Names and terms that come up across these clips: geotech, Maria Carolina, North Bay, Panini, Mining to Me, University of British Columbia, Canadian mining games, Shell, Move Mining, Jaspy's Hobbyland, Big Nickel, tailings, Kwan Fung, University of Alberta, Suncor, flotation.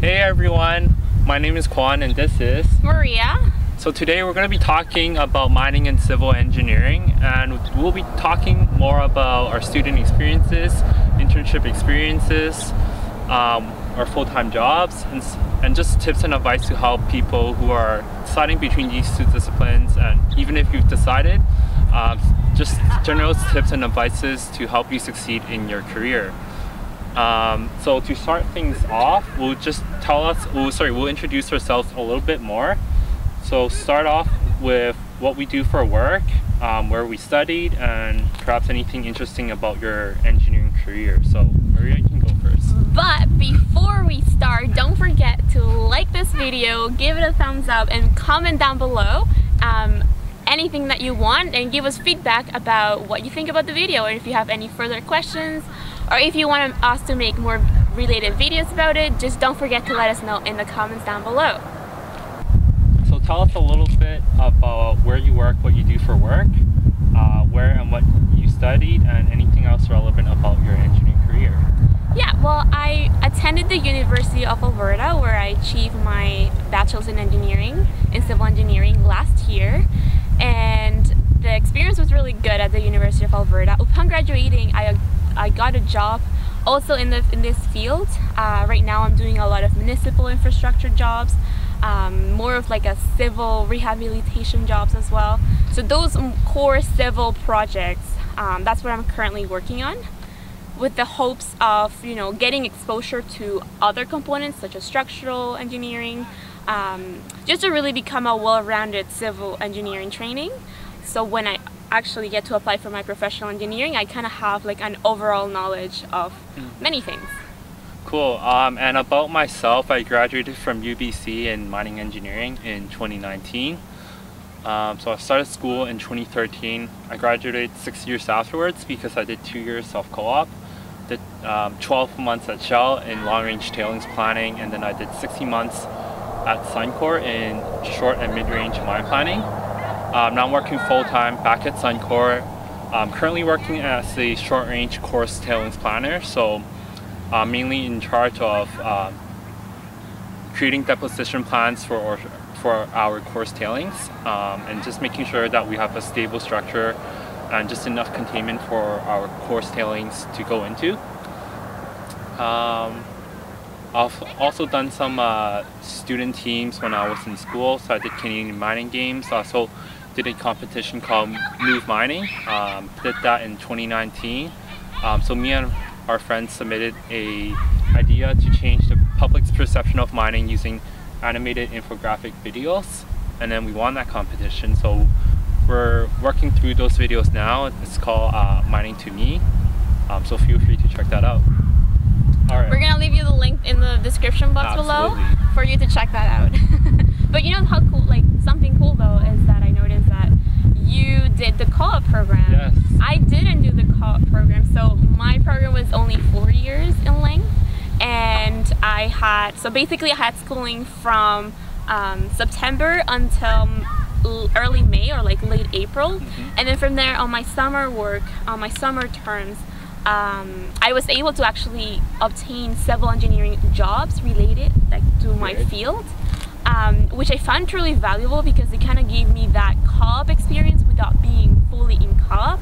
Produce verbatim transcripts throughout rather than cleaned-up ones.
Hey everyone, my name is Kwan and this is Maria. So today we're going to be talking about mining and civil engineering, and we'll be talking more about our student experiences, internship experiences, um, our full-time jobs, and, and just tips and advice to help people who are deciding between these two disciplines, and even if you've decided, uh, just general tips and advices to help you succeed in your career. Um, so to start things off, we'll just tell us, we'll, sorry, we'll introduce ourselves a little bit more. So start off with what we do for work, um, where we studied, and perhaps anything interesting about your engineering career. So Maria, you can go first. But before we start, don't forget to like this video, give it a thumbs up, and comment down below um, anything that you want, and give us feedback about what you think about the video, and if you have any further questions, or if you want us to make more related videos about it, just don't forget to let us know in the comments down below. So tell us a little bit about where you work, what you do for work, uh, where and what you studied, and anything else relevant about your engineering career. Yeah, well, I attended the University of Alberta, where I achieved my bachelor's in engineering, in civil engineering, last year. And the experience was really good at the University of Alberta. Upon graduating, I I got a job also in, the, in this field. Uh, right now I'm doing a lot of municipal infrastructure jobs, um, more of like a civil rehabilitation jobs as well. So those core civil projects, um, that's what I'm currently working on, with the hopes of, you know, getting exposure to other components such as structural engineering, um, just to really become a well-rounded civil engineering training. So when I actually get to apply for my professional engineering, I kind of have like an overall knowledge of many things. Cool. Um, and about myself, I graduated from U B C in mining engineering in twenty nineteen. Um, so I started school in twenty thirteen. I graduated six years afterwards because I did two years of co-op, did um, twelve months at Shell in long-range tailings planning, and then I did sixty months at Suncor in short and mid-range mine planning. Um, now I'm working full-time back at Suncor. I'm currently working as a short-range coarse tailings planner, so I'm mainly in charge of um, creating deposition plans for our, for our coarse tailings, um, and just making sure that we have a stable structure and just enough containment for our coarse tailings to go into. Um, I've also done some uh, student teams when I was in school, so I did Canadian mining games. I also did a competition called Move Mining, um, did that in twenty nineteen. Um, so me and our friends submitted an idea to change the public's perception of mining using animated infographic videos, and then we won that competition. So we're working through those videos now. It's called uh, Mining to Me, um, so feel free to check that out. All right. We're going to leave you the link in the description box Absolutely. below for you to check that out. But you know how cool, like something cool though, is that I noticed that you did the co-op program. Yes. I didn't do the co-op program, so my program was only four years in length, and I had, so basically I had schooling from um, September until early May or like late April, mm-hmm. and then from there on my summer work, on my summer terms, Um, I was able to actually obtain civil engineering jobs related like to my field, um, which I found truly valuable because it kind of gave me that co-op experience without being fully in co-op.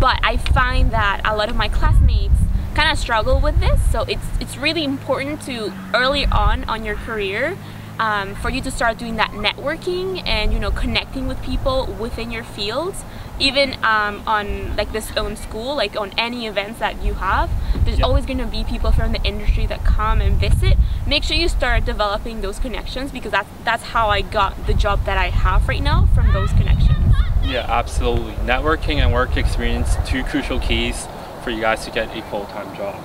But I find that a lot of my classmates kind of struggle with this, so it's it's really important to early on on your career um, for you to start doing that networking and, you know, connecting with people within your field. Even um, on like this own school, like on any events that you have, there's yep. always going to be people from the industry that come and visit. Make sure you start developing those connections, because that's, that's how I got the job that I have right now, from those connections. Yeah, absolutely. Networking and work experience, two crucial keys for you guys to get a full-time job.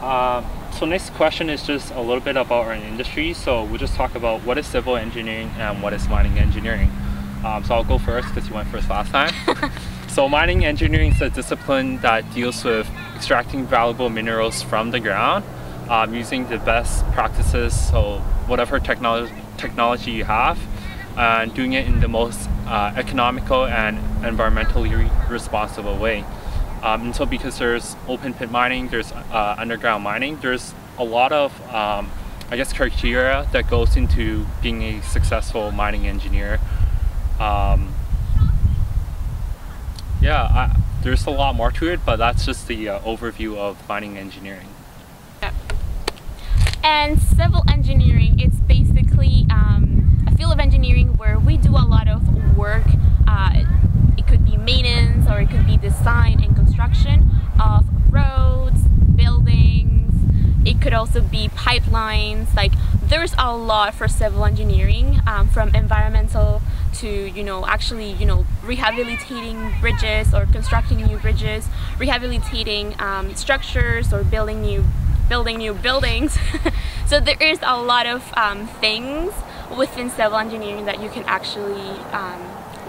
Um, so next question is just a little bit about our industry. So we'll just talk about what is civil engineering and what is mining engineering. Um, so I'll go first because you went first last time. So mining engineering is a discipline that deals with extracting valuable minerals from the ground, um, using the best practices, so whatever technology technology you have, and uh, doing it in the most uh, economical and environmentally re responsible way. Um, and so because there's open pit mining, there's uh, underground mining, there's a lot of um, I guess, criteria that goes into being a successful mining engineer. Um, yeah, I, there's a lot more to it, but that's just the uh, overview of mining engineering. Yeah. And civil engineering, it's basically um, a field of engineering where we do a lot of work. Uh, it could be maintenance, or it could be design and construction of roads, buildings. It could also be pipelines. Like, there's a lot for civil engineering, um, from environmental to, you know, actually, you know, rehabilitating bridges or constructing new bridges, rehabilitating um, structures, or building new building new buildings. So there is a lot of um, things within civil engineering that you can actually um,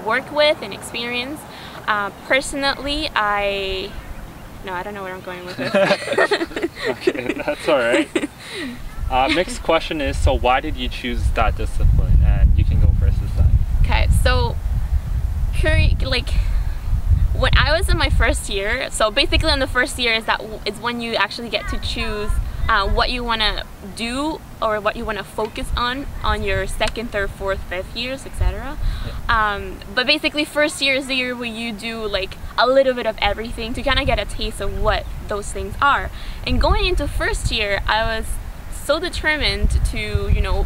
work with and experience. Uh, personally, I no, I don't know where I'm going with it. Okay, that's all right. Uh, next question is, so why did you choose that discipline? And you can go first this time. Okay, so like when I was in my first year, so basically in the first year is that it's when you actually get to choose uh, what you want to do or what you want to focus on on your second, third, fourth, fifth years, et cetera. Yeah. Um, but basically, first year is the year where you do like a little bit of everything to kind of get a taste of what those things are. And going into first year, I was so determined to, you know,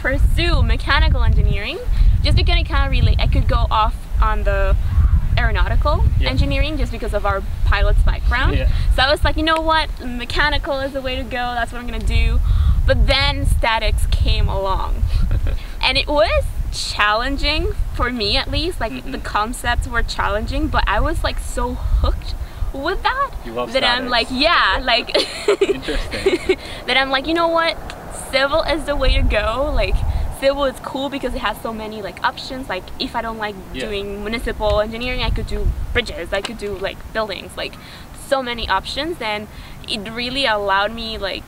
pursue mechanical engineering, just because I kind of relate. I could go off on the aeronautical yeah. engineering just because of our pilot's background. Yeah. So I was like, you know what, mechanical is the way to go. That's what I'm gonna do. But then statics came along, and it was challenging for me, at least. Like mm-hmm. the concepts were challenging, but I was like so hooked with that you love that statics. I'm like, yeah, like interesting. That I'm like, you know what, civil is the way to go. Like, civil is cool because it has so many like options. Like, if I don't like yeah. doing municipal engineering, I could do bridges. I could do like buildings. Like, so many options, and it really allowed me like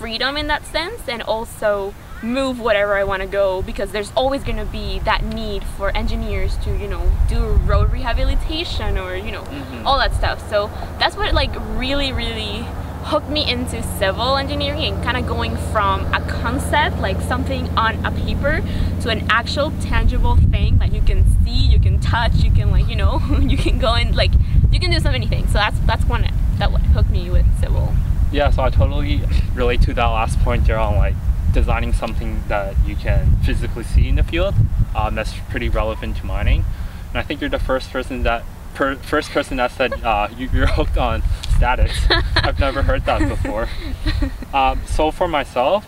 freedom in that sense, and also move whatever I want to go, because there's always going to be that need for engineers to, you know, do road rehabilitation or, you know, mm-hmm. all that stuff. So that's what like really really hooked me into civil engineering, and kind of going from a concept, like something on a paper, to an actual tangible thing that you can see, you can touch, you can like, you know, you can go and like you can do so many things. So that's that's one that hooked me with civil. Yeah, so I totally relate to that last point there on like designing something that you can physically see in the field. Um, that's pretty relevant to mining, and I think you're the first person that per, first person that said uh, you, you're hooked on statics. I've never heard that before. Um, so for myself,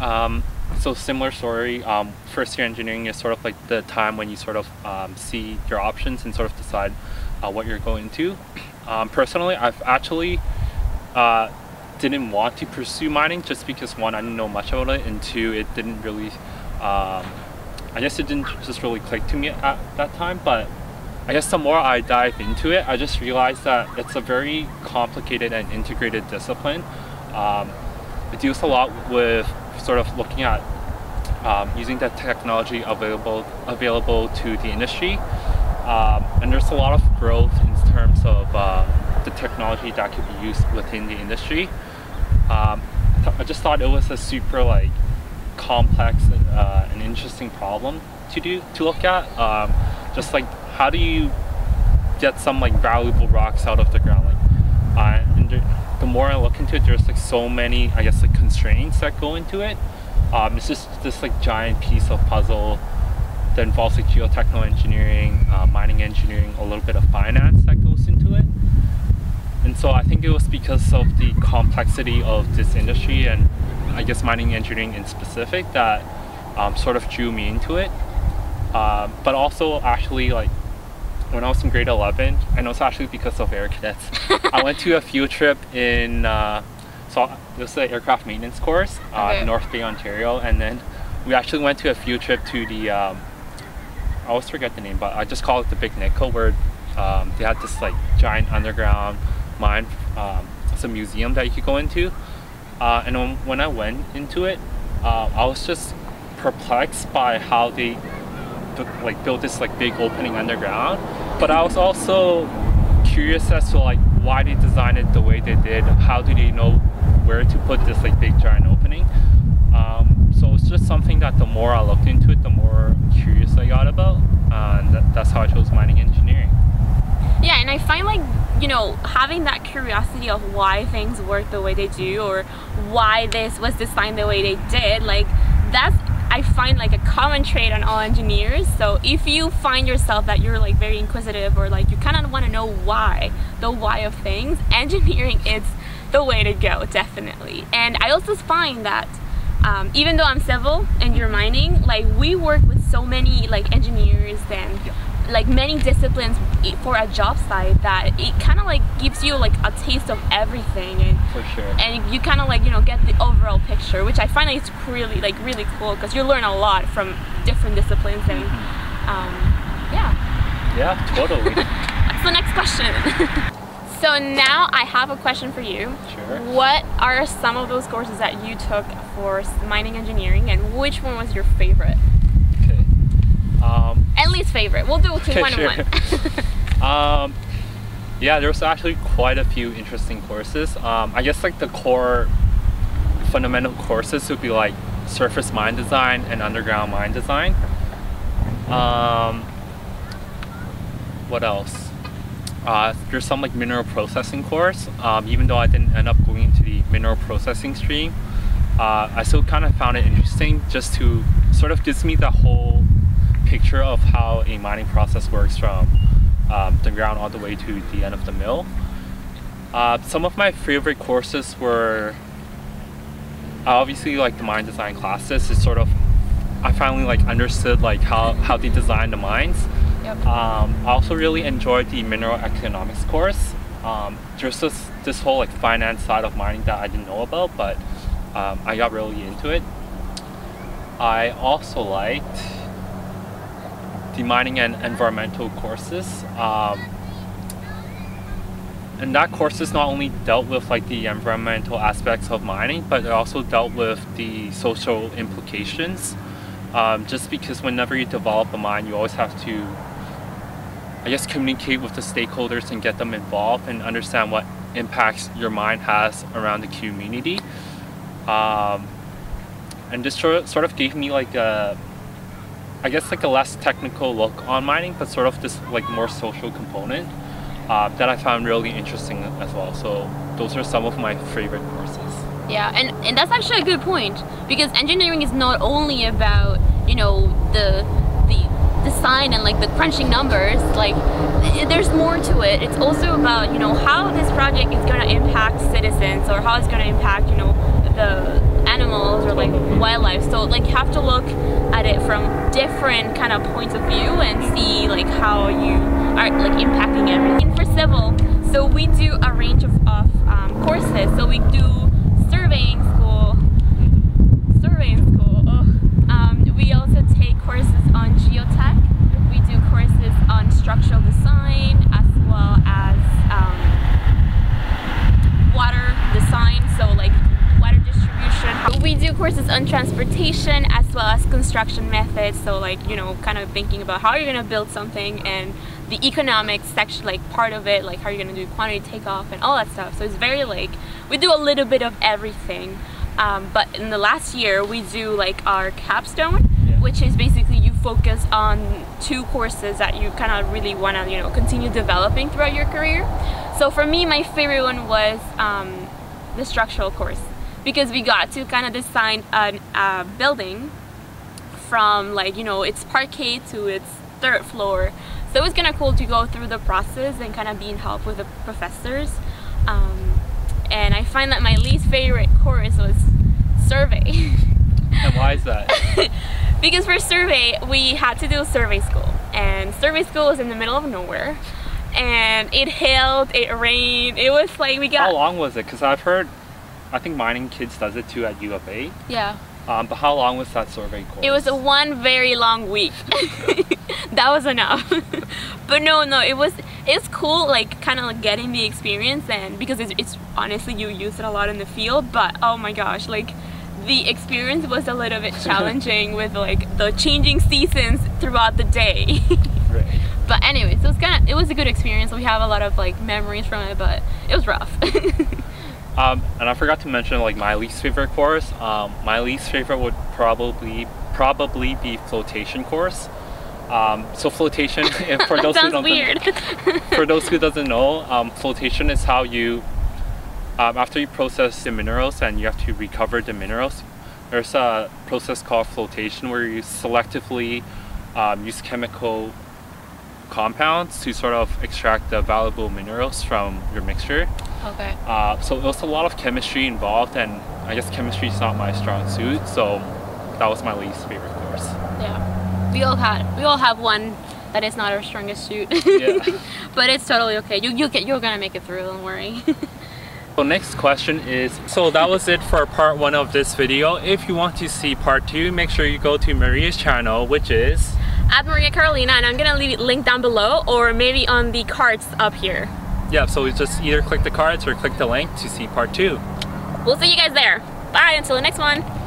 um, so similar story. Um, first year engineering is sort of like the time when you sort of um, see your options and sort of decide uh, what you're going to. Um, personally, I've actually uh, didn't want to pursue mining just because, one, I didn't know much about it, and two, it didn't really um, I guess it didn't just really click to me at that time. But I guess the more I dive into it, I just realized that it's a very complicated and integrated discipline. Um, it deals a lot with sort of looking at um, using the technology available available to the industry, um, and there's a lot of growth in terms of uh, the technology that could be used within the industry. Um, I just thought it was a super like complex and, uh, and interesting problem to do to look at. Um, just like, how do you get some like valuable rocks out of the ground? Like, uh, and there, the more I look into it, there's like so many, I guess, like constraints that go into it. Um, it's just this like giant piece of puzzle that involves like geotechnical engineering, uh, mining engineering, a little bit of finance that goes into it. And so I think it was because of the complexity of this industry, and I guess mining engineering in specific, that um, sort of drew me into it. Um, but also actually, like when I was in grade eleven, and it was actually because of air cadets, I went to a field trip in uh, so this is the aircraft maintenance course, uh, okay. in North Bay, Ontario, and then we actually went to a field trip to the um, I always forget the name, but I just call it the Big Nickel, where um, they had this like giant underground mine. Um, it's a museum that you could go into, uh, and when, when I went into it, uh, I was just perplexed by how they like built this like big opening underground. But I was also curious as to like why they designed it the way they did. How do they know where to put this like big giant opening? more I looked into it, the more curious I got about, uh, and that, that's how I chose mining engineering. Yeah, and I find, like, you know, having that curiosity of why things work the way they do, or why this was designed the way they did, like, that's, I find, like, a common trait on all engineers. So if you find yourself that you're, like, very inquisitive, or like you kind of want to know why, the why of things, engineering is the way to go, definitely. And I also find that um, even though I'm civil and you're mining, like, we work with so many, like, engineers and like many disciplines for a job site, that it kind of like gives you like a taste of everything, and for sure, and you kind of like, you know, get the overall picture, which I find like it's really like really cool, because you learn a lot from different disciplines, and um, yeah, yeah, totally. So next question. So now I have a question for you. Sure. What are some of those courses that you took for mining engineering, and which one was your favorite? Okay. Um, At least favorite. We'll do okay, one sure. and one. um, yeah, there was actually quite a few interesting courses. Um, I guess like the core fundamental courses would be like surface mine design and underground mine design. Um, what else? Uh, there's some like mineral processing course. Um, even though I didn't end up going into the mineral processing stream, uh, I still kind of found it interesting, just to sort of gives me the whole picture of how a mining process works from um, the ground all the way to the end of the mill. Uh, some of my favorite courses were uh, obviously like the mine design classes. It's sort of, I finally like understood like how, how they design the mines. Yep. Um, I also really enjoyed the mineral economics course. Um, there's this, this whole like finance side of mining that I didn't know about, but um, I got really into it. I also liked the mining and environmental courses, um, and that courses not only dealt with like the environmental aspects of mining, but it also dealt with the social implications, um, just because whenever you develop a mine, you always have to, I guess, communicate with the stakeholders and get them involved and understand what impacts your mine has around the community. Um, and this sort of gave me like a, I guess like a less technical look on mining, but sort of this like more social component uh, that I found really interesting as well. So those are some of my favorite courses. Yeah, and, and that's actually a good point, because engineering is not only about, you know, the the design and like the crunching numbers, like there's more to it. It's also about, you know, how this project is going to impact citizens, or how it's going to impact, you know, the animals or like wildlife. So like you have to look at it from different kind of points of view and see like how you are like impacting everything. For civil, so we do a range of, of um, courses. So we do surveying school, surveying school. Ugh. Um, we also take courses on geotech. We do courses on structural design, as well as um, water design. So like water distribution. We do courses on transportation, as well as construction methods, so like, you know, kind of thinking about how you're going to build something, and the economics section, like part of it, like how you're going to do quantity takeoff and all that stuff. So it's very like, we do a little bit of everything, um, but in the last year we do like our capstone, yeah, which is basically you focus on two courses that you kind of really want to, you know, continue developing throughout your career. So for me, my favorite one was um, the structural course, because we got to kind of design a uh, building from like, you know, its parquet to its third floor. So it was kind of cool to go through the process and kind of being helped with the professors. Um, and I find that my least favorite course was survey. And why is that? Because for survey, we had to do survey school, and survey school was in the middle of nowhere, and it hailed, it rained, it was like we got... How long was it? Because I've heard, I think Mining Kids does it too at U of A. Yeah. Um, but how long was that survey course? It was a one very long week. That was enough. But no, no, it was, it's cool, like kind of like getting the experience, and because it's, it's honestly, you use it a lot in the field, but oh my gosh, like the experience was a little bit challenging with like the changing seasons throughout the day. Right. But anyways, it was kind of, it was a good experience. We have a lot of like memories from it, but it was rough. Um, and I forgot to mention like my least favorite course. Um, my least favorite would probably probably be flotation course. Um, so flotation, for those who don't weird. for those who doesn't know, um, flotation is how you um, after you process the minerals and you have to recover the minerals. There's a process called flotation where you selectively um, use chemical compounds to sort of extract the valuable minerals from your mixture. Okay. Uh, so there's a lot of chemistry involved, and I guess chemistry is not my strong suit, so that was my least favorite course. Yeah, we all had we all have one that is not our strongest suit. Yeah. But it's totally okay. You you get you're gonna make it through. Don't worry. So next question is, so that was it for part one of this video. If you want to see part two, make sure you go to Maria's channel, which is at Maria Carolina, and I'm gonna leave it linked down below or maybe on the cards up here. Yeah, so we just either click the cards or click the link to see part two. We'll see you guys there. Bye, until the next one.